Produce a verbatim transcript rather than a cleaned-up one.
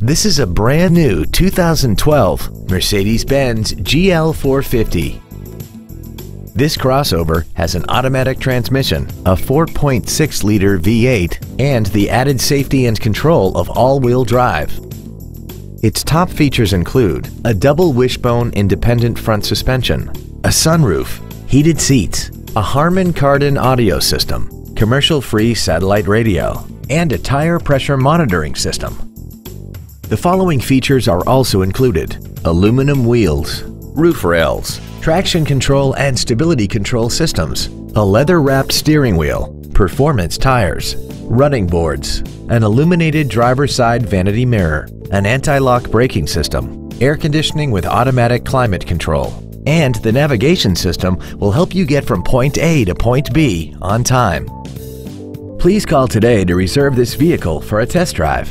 This is a brand new two thousand twelve Mercedes-Benz G L four fifty. This crossover has an automatic transmission, a four point six liter V eight, and the added safety and control of all-wheel drive. Its top features include a double wishbone independent front suspension, a sunroof, heated seats, a Harman Kardon audio system, commercial-free satellite radio, and a tire pressure monitoring system. The following features are also included: aluminum wheels, roof rails, traction control and stability control systems, a leather-wrapped steering wheel, performance tires, running boards, an illuminated driver's side vanity mirror, an anti-lock braking system, air conditioning with automatic climate control, and the navigation system will help you get from point A to point B on time. Please call today to reserve this vehicle for a test drive.